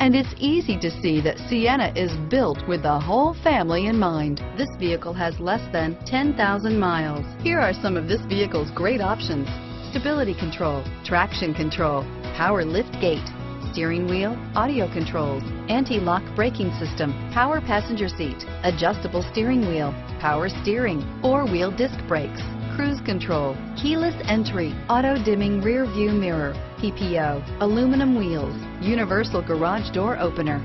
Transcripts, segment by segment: and it's easy to see that Sienna is built with the whole family in mind. This vehicle has less than 10,000 miles. Here are some of this vehicle's great options: stability control, traction control, power lift gate, steering wheel audio controls, anti-lock braking system, power passenger seat, adjustable steering wheel, power steering, four-wheel disc brakes, cruise control, keyless entry, auto-dimming rear view mirror, PPO, aluminum wheels, universal garage door opener,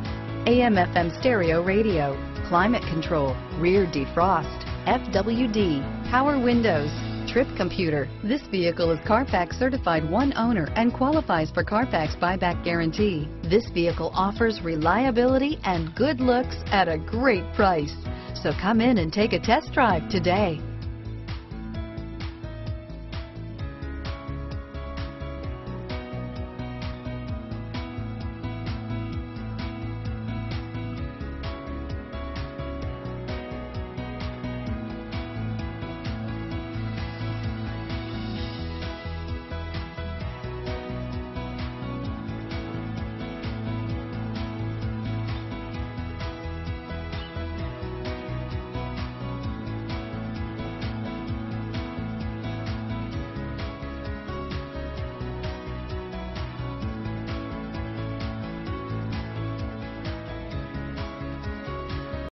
AM/FM stereo radio, climate control, rear defrost, FWD, power windows, trip computer. This vehicle is Carfax certified one owner and qualifies for Carfax buyback guarantee. This vehicle offers reliability and good looks at a great price. So come in and take a test drive today.